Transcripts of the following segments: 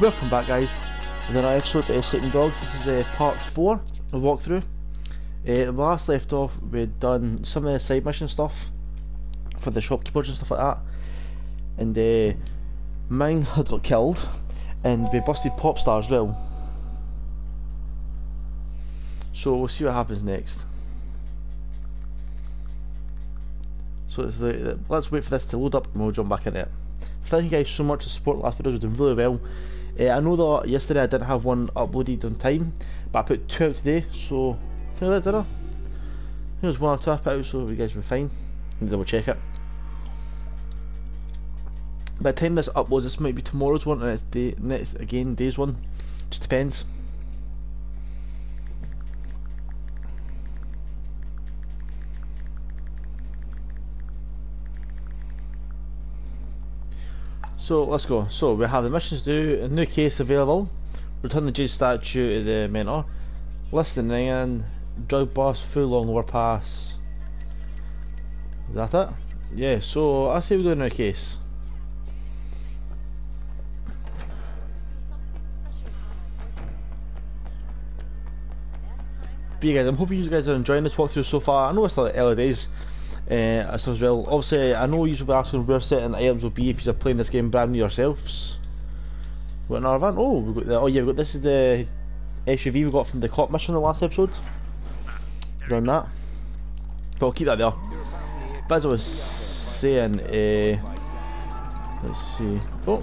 Welcome back, guys. Another episode of Sleeping Dogs. This is part 4 of the walkthrough. We last left off, we'd done some of the side mission stuff for the shopkeepers and stuff like that, and mine had got killed, and we busted Popstar as well. So we'll see what happens next. So it's the, let's wait for this to load up and we'll jump back in it. Thank you guys so much for support last videos, we've done really well. I know that yesterday I didn't have one uploaded on time, but I put 2 out today, so I think I did, didn't I? Here's 1 or 2 I put out, so you guys were fine. Need to double check it. By the time this uploads, this might be tomorrow's one, and it's the next again day's one. Just depends. So let's go. So we have the missions to do, a new case available, return the Jade statue to the mentor, listening in, drug bust, full long overpass. Is that it? Yeah, so I say we do a new case. But yeah guys, I'm hoping you guys are enjoying this walkthrough so far. I know it's like early days. As well, obviously I know you should be asking where certain items will be if you're playing this game brand new yourselves. What, another van? Oh, we've got the, oh yeah, we've got, this is the SUV we got from the cop mission in the last episode. Done that, but I'll keep that there. But as I was saying, let's see. Oh,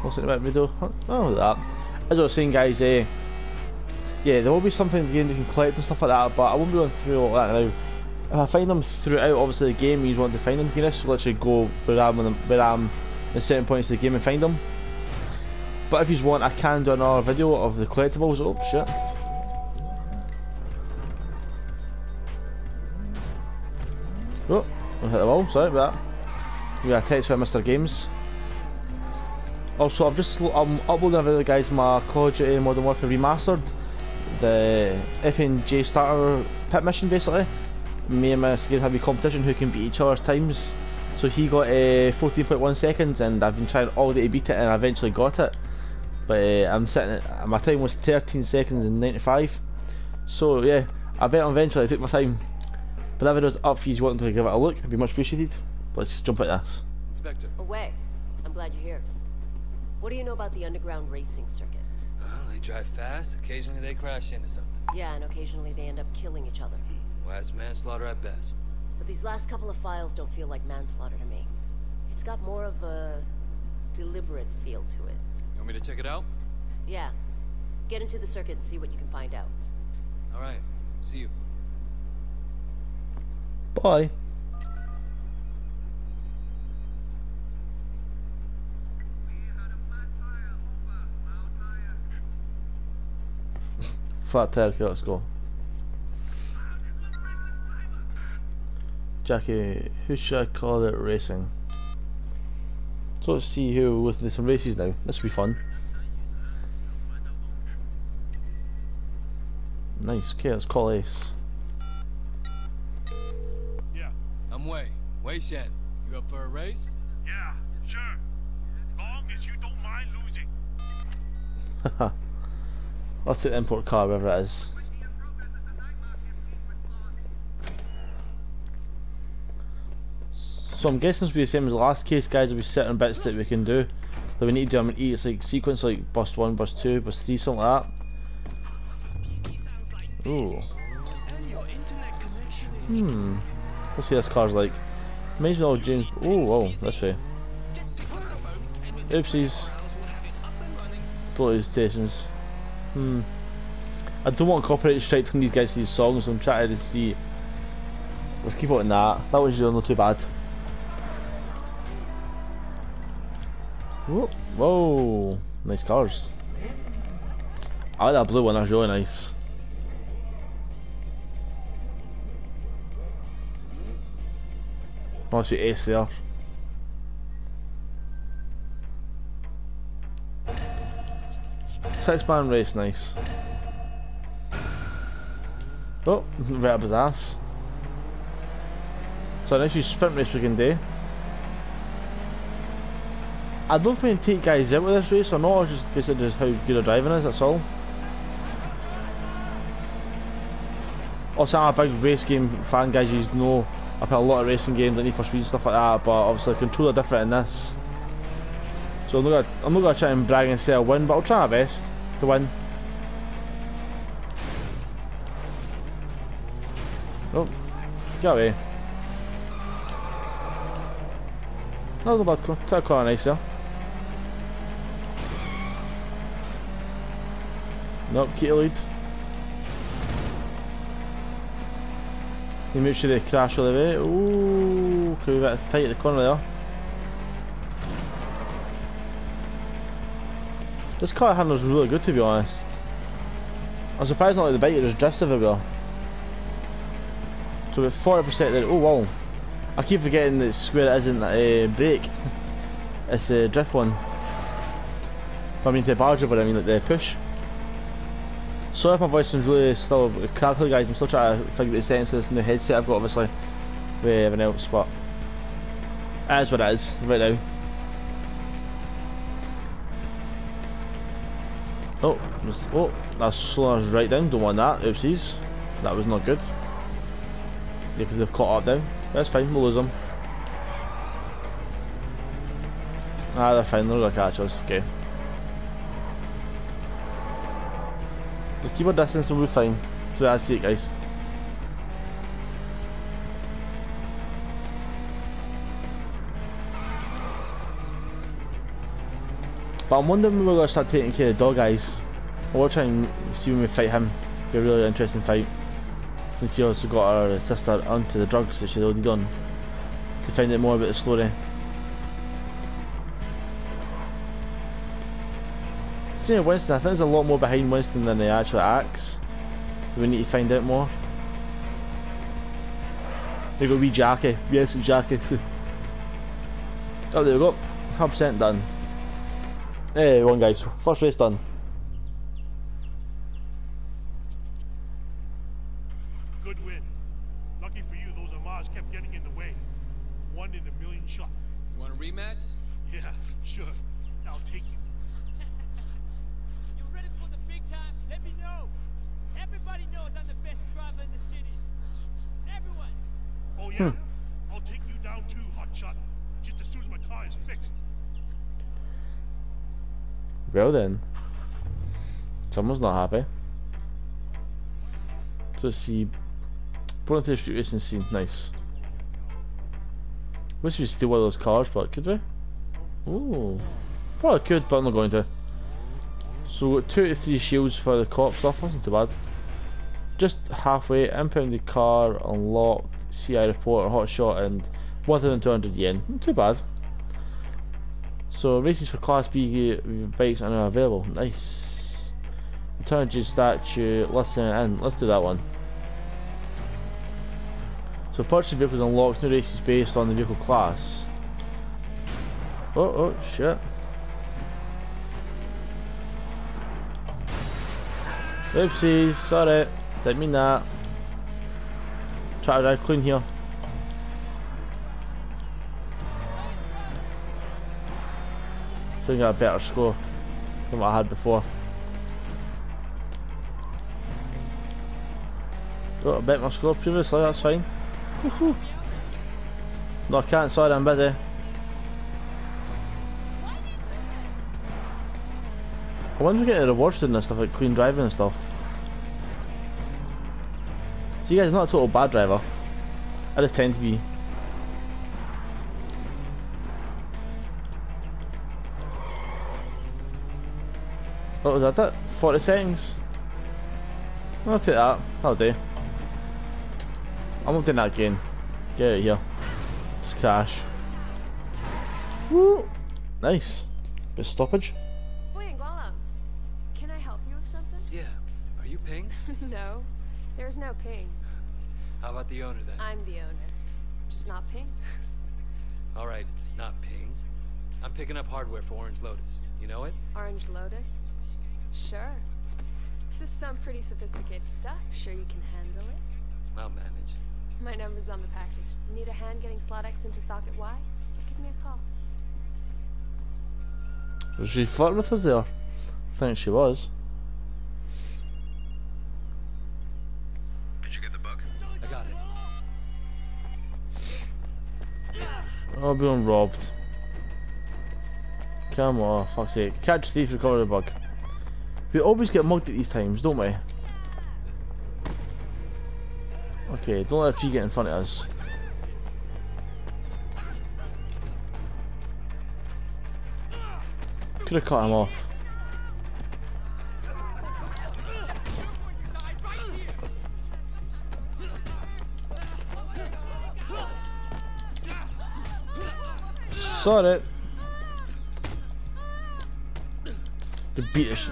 what's it about video? Oh, that. As I was saying, guys, yeah, there will be something in the game you can collect and stuff like that, but I won't be going through all that now. If I find them throughout, obviously the game, you want to find them, you can just literally go where I'm at certain points of the game and find them. But if you want, I can do another video of the collectibles. Oh shit. Oh, I hit the wall, sorry about that. We got a text from Mr. Games. Also, I'm uploading a video, guys, my Call of Duty Modern Warfare Remastered, the FNJ starter pit mission. Basically me and my skin have a competition who can beat each other's times, so he got 14.1 seconds and I've been trying all day to beat it, and I eventually got it, but I'm sitting at, my time was 13 seconds and 95, so yeah, I bet eventually I took my time. But that video's up for you wanting to give it a look, it'd be much appreciated. Let's just jump at this. Inspector Wei, I'm glad you're here. What do you know about the underground racing circuit? They drive fast, occasionally they crash into something. Yeah, and occasionally they end up killing each other. Well, that's manslaughter at best. But these last couple of files don't feel like manslaughter to me. It's got more of a deliberate feel to it. You want me to check it out? Yeah. Get into the circuit and see what you can find out. Alright, see you. Bye. Flat tire, okay, let's go. Jackie, who should I call it racing? So let's see who goes into some races now. This will be fun. Nice, okay, let's call Ace. Yeah. I'm Wei. Wei Shen. You up for a race? Yeah, sure. Long as you don't mind losing. Haha. I'll take the import car, wherever it is. So I'm guessing this will be the same as the last case, guys. There'll be certain bits that we can do, that we need to do. I mean, it's like sequence, like bus 1, bus 2, bus 3, something like that. Ooh. Hmm. Let's see what this car's like. Amazing old James. Oh, whoa, this way. Oopsies. Totally stations. Hmm. I don't want copyright strike from these guys to these songs, so I'm trying to see. Let's keep on that. That was not too bad. Whoa. Whoa. Nice cars. I like that blue one, that's really nice. Oh, shoot, S there. Six-man race, nice. Oh, right up his ass. So, nice, you sprint race we can do. I don't think take guys out with this race or not, it's just basically just how good a driving is, that's all. Also, I'm a big race game fan, guys, you know I play a lot of racing games, like Need for Speed and stuff like that, but obviously the controls are different in this. So I'm not gonna try and brag and say I win, but I'll try my best to win. Oh, get away. That was a bad car, that car nice there. Nope, keep the lead. You make sure they crash all the way. Ooh, could be a bit tight at the corner there. This car handles really good, to be honest. I'm surprised not like the bike, it just drifts everywhere. So we're 40% there. Oh wow. I keep forgetting that square isn't a brake. It's a drift one. I mean the barge, but I mean like the push. Sorry if my voice is really still crackly, guys. I'm still trying to figure out the settings of this new headset I've got, obviously, with everything else, but that is what it is right now. Oh, that's slowing us right down. Don't want that. Oopsies. That was not good. Yeah, because they've caught up now. That's fine, we'll lose them. Ah, they're fine, they're going to catch us. Okay. Just keep our distance and we'll be fine. So that's it, guys. But I'm wondering when we're going to start taking care of Dog Eyes. We'll try and see when we fight him. It'll be a really interesting fight. Since she also got her sister onto the drugs that she already done, to find out more about the story. Seeing Winston, I think there's a lot more behind Winston than the actual acts. We need to find out more. There we go, wee Jackie. Yes, Jackie. Oh, there we go. 100% done. Hey, one guys. First race done. Well then, someone's not happy. So let's see, put into the street racing scene, nice. Wish we could steal one of those cars, but could we? Ooh, probably could, but I'm not going to. So we've got 2 to 3 shields for the co-op stuff, wasn't too bad. Just halfway, impounded car, unlocked, CI report, hot shot, and 1,200 yen, not too bad. So races for Class B bikes are now available. Nice. Return to statue. Listen in. Let's do that one. So purchase vehicles unlocked. New races based on the vehicle class. Oh shit. Oopsies. Sorry. Didn't mean that. Try to drive clean here. I got a better score than what I had before. Oh, I bet my score previously, that's fine. Woohoo. No, I can't, sorry, I'm busy. I wonder if we get rewards doing this stuff, like clean driving and stuff. So you guys are not a total bad driver. I just tend to be. What was that? 40 seconds? I'll take that. That'll do. I'm not doing that again. Get out of here. Just crash. Woo! Nice. Bit of stoppage. Can I help you with something? Yeah. Are you Ping? No. There's no Ping. How about the owner then? I'm the owner. Just not Ping. Alright, not Ping. I'm picking up hardware for Orange Lotus. You know it? Orange Lotus? Sure. This is some pretty sophisticated stuff. Sure you can handle it? I'll manage. My number's on the package. Need a hand getting slot X into socket Y? Give me a call. Was she flirting with us there? I think she was. Did you get the bug? I got it. Oh, being robbed. Come on, fuck's sake. Catch thieves, recover the bug. We always get mugged at these times, don't we? Okay, don't let a tree get in front of us. Could have cut him off. Sod it. The beat us.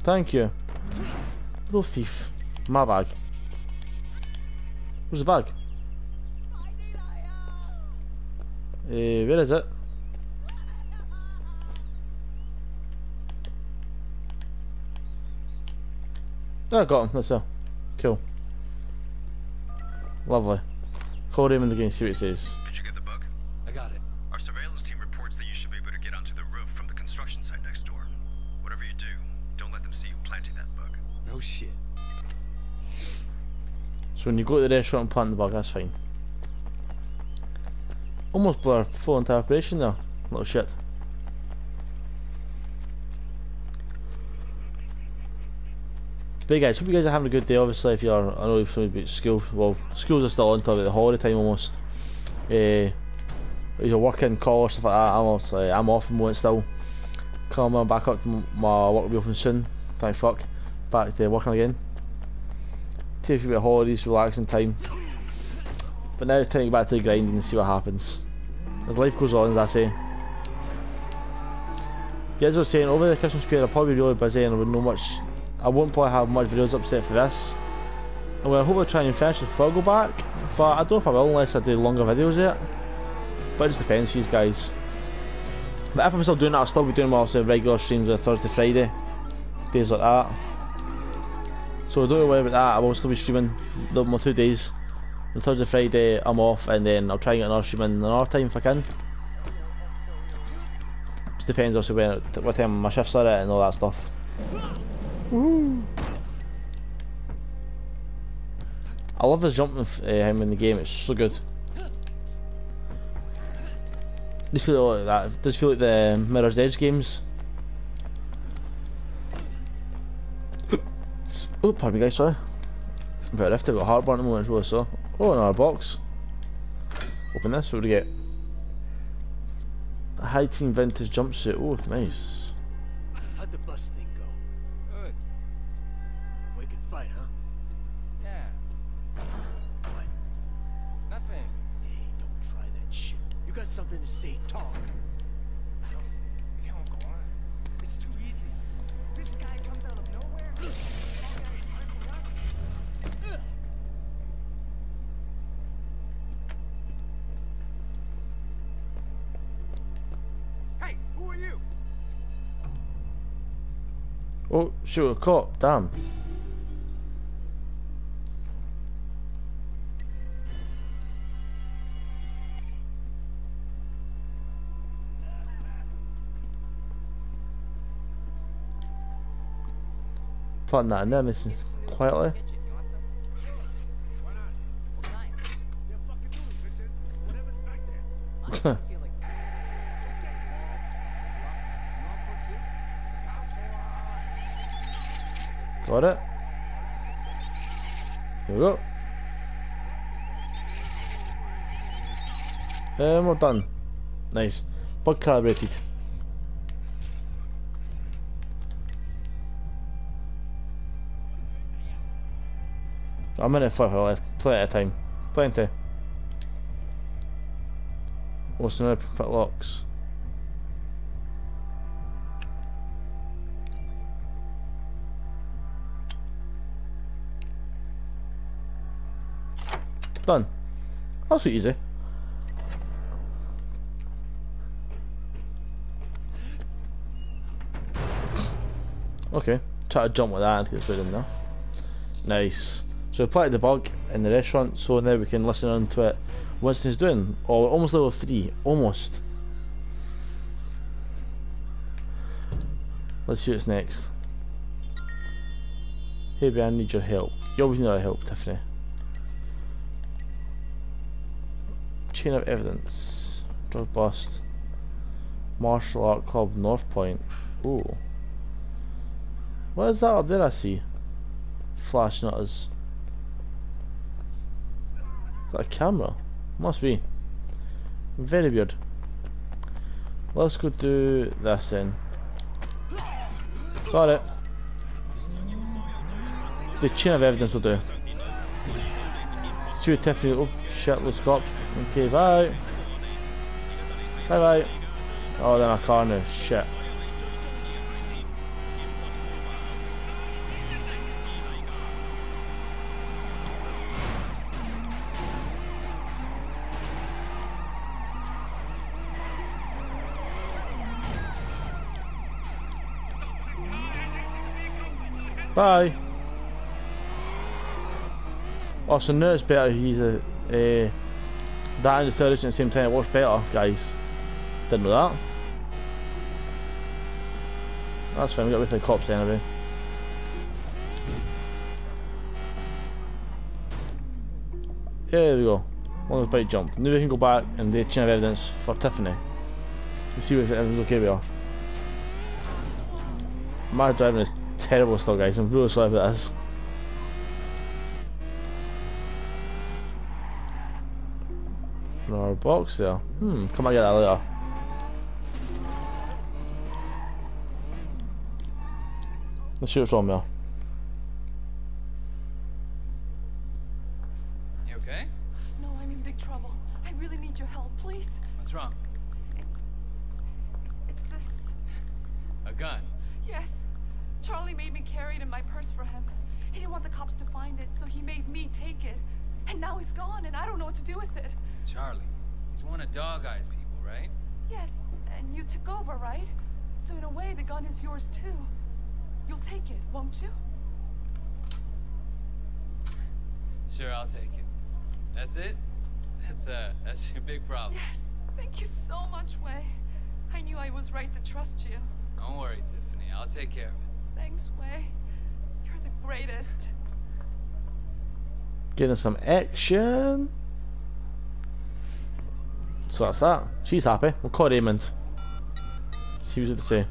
Thank you. Little thief. My bag. Where's the bag? Where is it? Oh, I got him. That's it. Cool. Lovely. Call Raymond again, see what it says. Did you get the bug? I got it. Our surveillance team reports that you should be able to get onto the roof from the construction site next door. Whatever you do, don't let them see you planting that bug. No shit. So when you go to the restaurant and plant the bug, that's fine. Almost blew our full entire operation there. Little shit. But guys, hope you guys are having a good day. Obviously, if you are, I know you've been at school. Well, schools are still on till about the holiday time almost. You're working, call or stuff like that. I'm off and won't still. Come on, back up. My work will be open soon. Thank fuck. Back to working again. Take a few bit of holidays, relaxing time. But now it's time to get back to the grind and see what happens. As life goes on, as I say. Yeah, as I was saying, over the Christmas period I'll probably be really busy and I wouldn't know much. I won't probably have much videos upset for this. And well, I hope I try and finish the Fuggle back, but I don't know if I will unless I do longer videos yet. But it just depends, these guys. But if I'm still doing that, I'll still be doing my regular streams on Thursday, Friday, days like that. So don't worry about that, I will still be streaming my 2 days. On Thursday, Friday, I'm off, and then I'll try and get another stream in another time if I can. Just depends also when, what time my shifts are at and all that stuff. Woohoo! I love the jumping him in the game, it's so good. Just feel like that, does feel like the Mirror's Edge games. Oh, pardon me guys, sorry. But I've got heartburn at the moment as well, so. Oh, another box. Open this, what do we get? A high teen vintage jumpsuit, oh nice. How'd the bus thing go? Good. We can fight, huh? Yeah. What? Nothing. Hey, don't try that shit. You got something to say, talk. I don't. It won't go on. It's too easy. This guy comes out of nowhere. Oh, shoot, a cop, damn. Plant that in there, listen, quietly. Got it. Here we go. And we're done. Nice. Bug calibrated. Got a minute further left. Plenty of time. Plenty. What's another pit locks? Done. That's easy. Okay, try to jump with that and get through in there. Nice. So we applied the bug in the restaurant, so now we can listen on to it. Winston's doing. Oh, we're almost level 3. Almost. Let's see what's next. Hey, I need your help. You always need our help, Tiffany. Chain of evidence. Drug bust. Martial Art Club North Point. Ooh. What is that up there I see? Flash nutters. Is that a camera? Must be. Very weird. Let's go do this then. Got it. The chain of evidence will do. See what Tiffany. Oh shit, let's go. Okay, bye. Bye bye. Oh, they're in a car now. Shit. Bye. Oh, so now it's better. He's a that and the third at the same time. It works better, guys. Didn't know that. That's fine. We got with the cops anyway. There we go. One big jump. Now we can go back and do chain of evidence for Tiffany. Let's see if everything's okay. We are. My driving is terrible still, guys. I'm really sorry about this. Another box there. Come and get that later. Let's see what's wrong there. You okay? No, I'm in big trouble. I really need your help, please. What's wrong? It's this. A gun? Yes. Charlie made me carry it in my purse for him. He didn't want the cops to find it, so he made me take it. And now he's gone, and I don't know what to do with it. Charlie, he's one of Dog Eyes' people, right? Yes, and you took over, right? So in a way, the gun is yours too. You'll take it, won't you? Sure, I'll take it. That's it? That's your big problem. Yes, thank you so much, Wei. I knew I was right to trust you. Don't worry, Tiffany. I'll take care of it. Thanks, Wei. You're the greatest. Getting some action. So that's that. She's happy. We'll call Raymond. See what to say.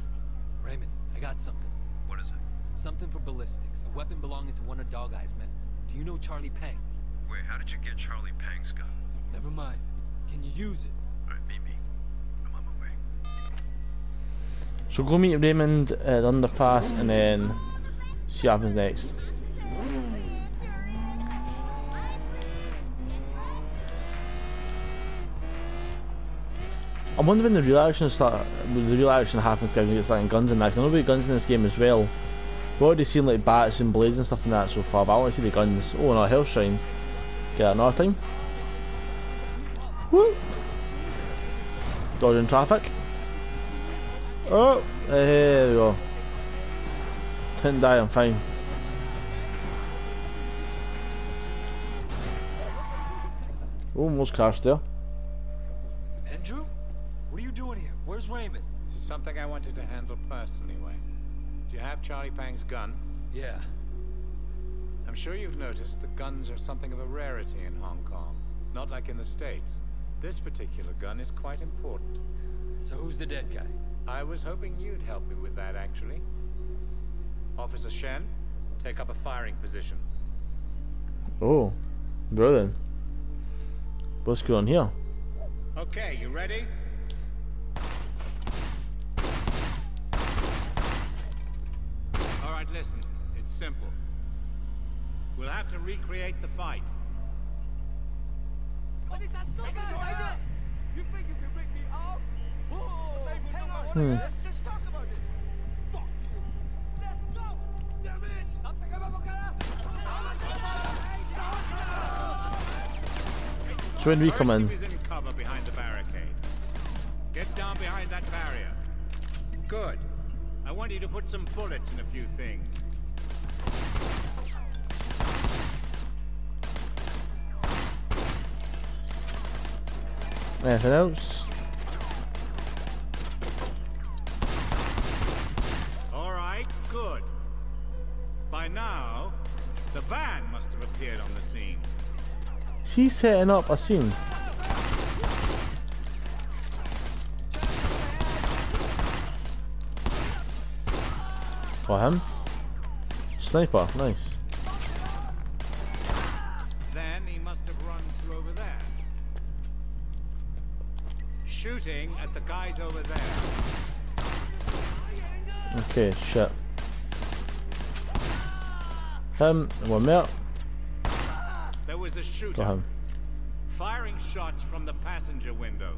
Raymond, I got something. What is it? Something for ballistics. A weapon belonging to one of Dog Eyes' men. Do you know Charlie Pang? Wait, how did you get Charlie Pang's gun? Never mind. Can you use it? Alright, meet me. So go meet Raymond at the underpass and then see what happens next. I'm wondering when the real action happens when you get starting guns and that. I know we have guns in this game as well. We've already seen like bats and blades and stuff like that so far, but I want to see the guns. Oh, no, hell shrine. Get another thing. Woo! Dodging traffic. Oh, there we go. Didn't die, I'm fine. Almost crashed there. Andrew? What are you doing here? Where's Raymond? This is something I wanted to handle personally, Wei. Do you have Charlie Pang's gun? Yeah. I'm sure you've noticed that guns are something of a rarity in Hong Kong. Not like in the States. This particular gun is quite important. So who's the dead guy? I was hoping you'd help me with that, actually. Officer Shen, take up a firing position. Oh, brilliant. What's going on here? Okay, you ready? Alright, listen. It's simple. We'll have to recreate the fight. What is that so bad? You think you can break me off? So when we come in, cover behind the barricade. Get down behind that barrier. Good. I want you to put some bullets in a few things. Anything else? She's setting up a scene. Oh, him? Sniper, nice. Then he must have run through over there. Shooting at the guys over there. Okay, shit. Him, one more. There was a shooter. Got him. Firing shots from the passenger window.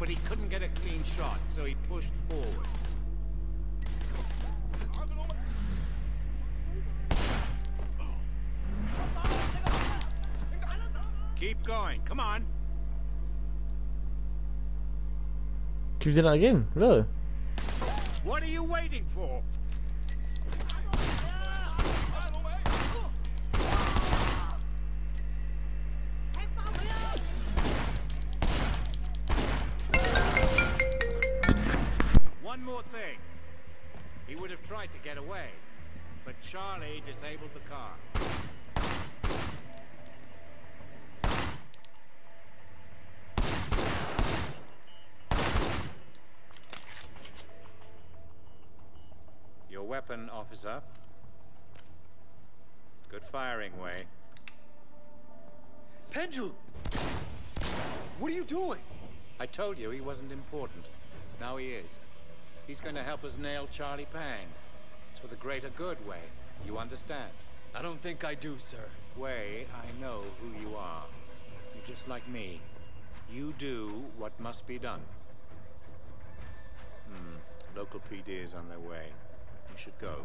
But he couldn't get a clean shot, so he pushed forward. Keep going, come on. Keep doing that again, really? What are you waiting for? One more thing. He would have tried to get away, but Charlie disabled the car. Weapon, officer. Good firing, Wei. Penju! What are you doing? I told you he wasn't important. Now he is. He's going to help us nail Charlie Pang. It's for the greater good, Wei. You understand? I don't think I do, sir. Wei, I know who you are. You're just like me. You do what must be done. Local PD is on their way. You should go.